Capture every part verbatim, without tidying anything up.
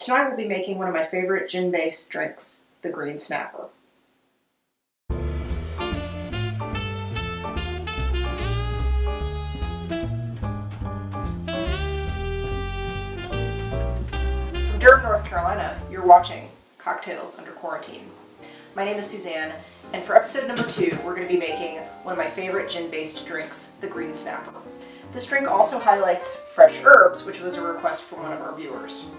Tonight we'll be making one of my favorite gin-based drinks, the Green Snapper. From Durham, North Carolina, you're watching Cocktails Under Quarantine. My name is Suzanne, and for episode number two, we're going to be making one of my favorite gin-based drinks, the Green Snapper. This drink also highlights fresh herbs, which was a request from one of our viewers.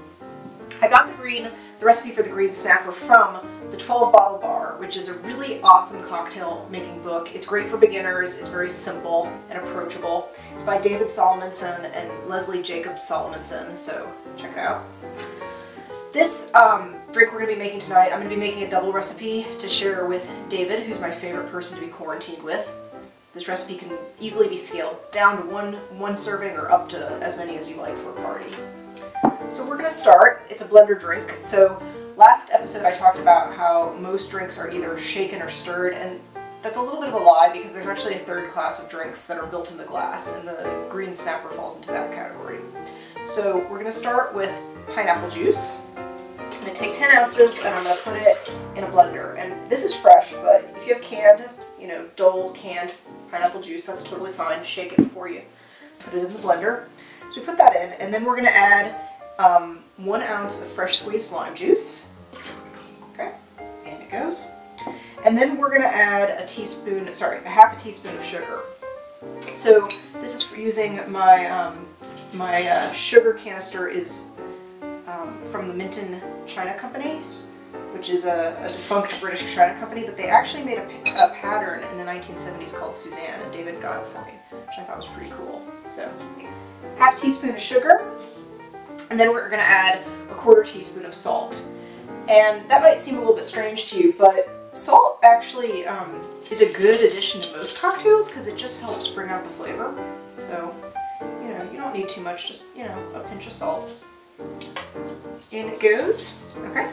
I got the green, the recipe for the Green Snapper from the twelve Bottle Bar, which is a really awesome cocktail making book. It's great for beginners, it's very simple and approachable. It's by David Solomonson and Leslie Jacobs Solomonson, so check it out. This um, drink we're going to be making tonight, I'm going to be making a double recipe to share with David, who's my favorite person to be quarantined with. This recipe can easily be scaled down to one, one serving or up to as many as you like for a party. So we're going to start. It's a blender drink. So last episode I talked about how most drinks are either shaken or stirred, and that's a little bit of a lie because there's actually a third class of drinks that are built in the glass, and the Green Snapper falls into that category. So we're going to start with pineapple juice. I'm going to take ten ounces and I'm going to put it in a blender. And this is fresh, but if you have canned, you know, dull canned pineapple juice, that's totally fine. Shake it before you put it in the blender. So we put that in, and then we're going to add um, one ounce of fresh squeezed lime juice. Okay, and it goes. And then we're going to add a teaspoon, sorry, a half a teaspoon of sugar. So this is for using my, um, my uh, sugar canister is um, from the Minton China Company, which is a, a defunct British China company, but they actually made a, a pattern in the nineteen seventies called Suzanne, and David got it for me, which I thought was pretty cool. So, half teaspoon of sugar, and then we're gonna add a quarter teaspoon of salt. And that might seem a little bit strange to you, but salt actually um, is a good addition to most cocktails because it just helps bring out the flavor. So, you know, you don't need too much, just, you know, a pinch of salt. In it goes, okay?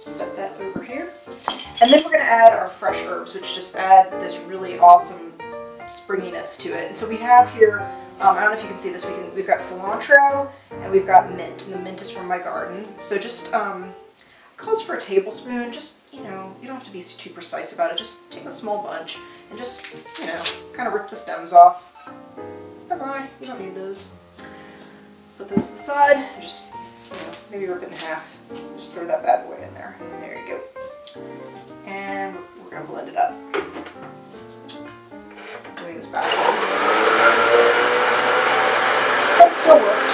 Set that over here. And then we're going to add our fresh herbs, which just add this really awesome springiness to it. And so we have here, um, I don't know if you can see this, we can, we've got cilantro and we've got mint. And the mint is from my garden. So just, um, calls for a tablespoon. Just, you know, you don't have to be too precise about it. Just take a small bunch and just, you know, kind of rip the stems off. Bye-bye. You don't need those. Put those to the side and just, you know, maybe rip it in half. Just throw that bad boy in there. There you go. And we're going to blend it up. I'm doing this backwards. That still worked.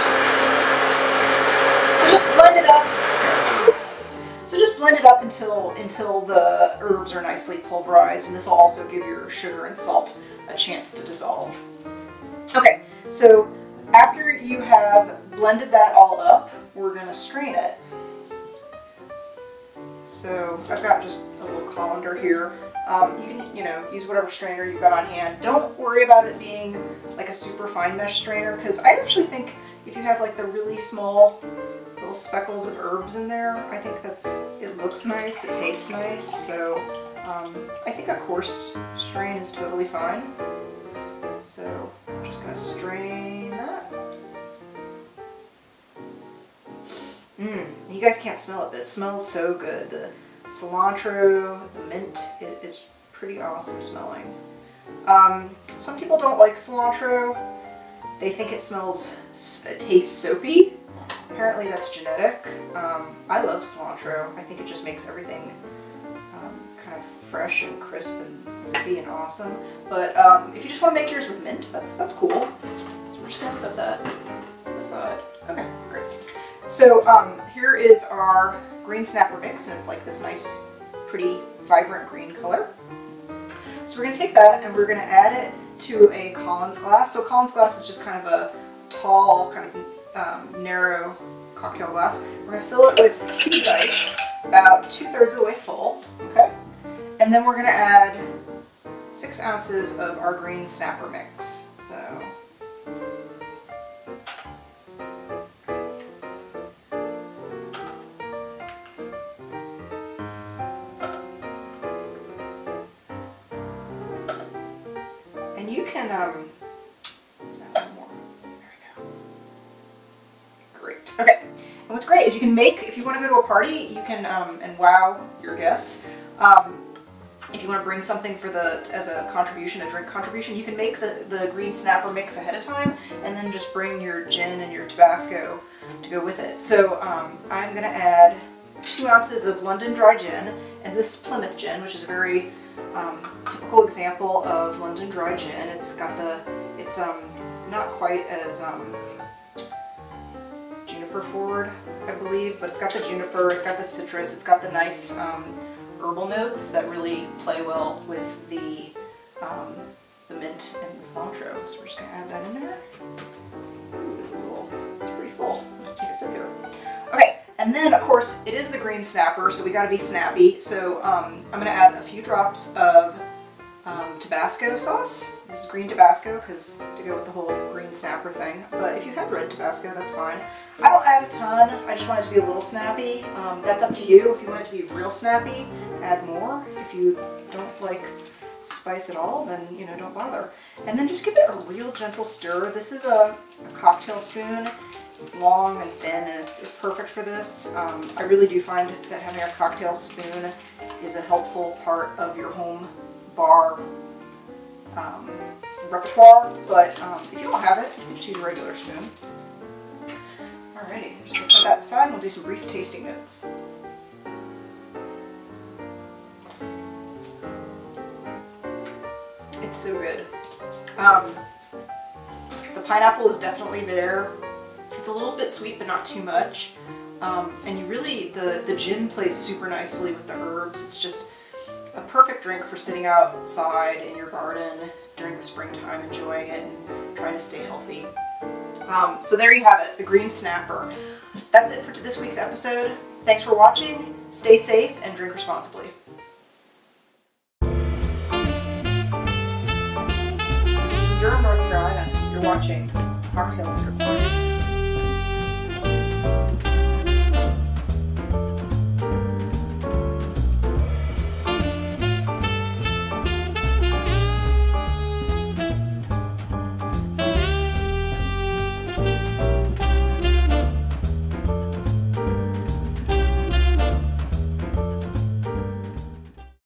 So just blend it up. So just blend it up until, until the herbs are nicely pulverized, and this will also give your sugar and salt a chance to dissolve. Okay, so after you have blended that all up, we're going to strain it. So I've got just a little colander here. Um, you can, you know, use whatever strainer you've got on hand. Don't worry about it being like a super fine mesh strainer, because I actually think if you have like the really small little speckles of herbs in there, I think that's, it looks nice, it tastes nice. So um, I think a coarse strain is totally fine. So I'm just going to strain that. Mmm, you guys can't smell it, but it smells so good. The cilantro, the mint, it is pretty awesome smelling. Um, some people don't like cilantro. They think it smells, it tastes soapy. Apparently that's genetic. Um, I love cilantro. I think it just makes everything um, kind of fresh and crisp and soapy and awesome. But um, if you just want to make yours with mint, that's, that's cool. So we're just going to set that to the side. Okay, great. So um, here is our Green Snapper mix, and it's like this nice, pretty, vibrant green color. So we're going to take that and we're going to add it to a Collins glass. So Collins glass is just kind of a tall, kind of um, narrow cocktail glass. We're going to fill it with cubed ice, about two-thirds of the way full, okay? And then we're going to add six ounces of our Green Snapper mix. So you can, um, add one more. There we go. Great. Okay. And what's great is you can make, if you want to go to a party, you can, um, and wow your guests, um, if you want to bring something for the, as a contribution, a drink contribution, you can make the, the Green Snapper mix ahead of time and then just bring your gin and your Tabasco to go with it. So um, I'm going to add two ounces of London Dry gin, and this is Plymouth gin, which is a very um, typical example of London Dry gin. It's got the, it's um, not quite as um, juniper forward, I believe, but it's got the juniper, it's got the citrus, it's got the nice um, herbal notes that really play well with the, um, the mint and the cilantro. So we're just going to add that in there. Ooh, it's a little, it's pretty full. I'm going to take a sip here. Okay. And then, of course, it is the Green Snapper, so we got to be snappy. So um, I'm going to add a few drops of um, Tabasco sauce. This is green Tabasco, because to go with the whole Green Snapper thing. But if you have red Tabasco, that's fine. I don't add a ton. I just want it to be a little snappy. Um, that's up to you. If you want it to be real snappy, add more. If you don't like spice at all, then, you know, don't bother. And then just give it a real gentle stir. This is a, a cocktail spoon. It's long and thin, and it's, it's perfect for this. Um, I really do find that having a cocktail spoon is a helpful part of your home bar um, repertoire, but um, if you don't have it, you can just use a regular spoon. Alrighty, just gonna set that aside and we'll do some brief tasting notes. It's so good. Um, the pineapple is definitely there. It's a little bit sweet, but not too much. Um, and you really, the, the gin plays super nicely with the herbs. It's just a perfect drink for sitting outside in your garden during the springtime, enjoying it and trying to stay healthy. Um, so there you have it, the Green Snapper. That's it for this week's episode. Thanks for watching. Stay safe and drink responsibly. Durham, North Carolina, you're watching Cocktails Under Quarantine.